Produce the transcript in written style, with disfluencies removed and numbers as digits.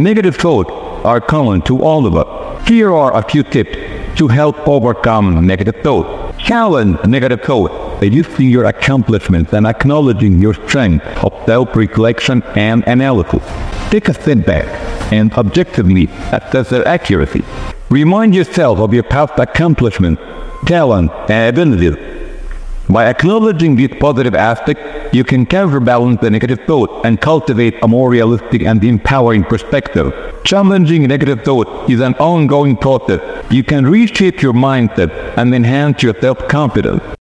Negative thoughts are common to all of us. Here are a few tips to help overcome negative thoughts. Challenge negative thoughts by listing your accomplishments and acknowledging your strength of self-reflection and analysis. Take a step back and objectively assess their accuracy. Remind yourself of your past accomplishments, talent, and abilities. By acknowledging these positive aspects, you can counterbalance the negative thoughts and cultivate a more realistic and empowering perspective. Challenging negative thoughts is an ongoing process. You can reshape your mindset and enhance your self-confidence.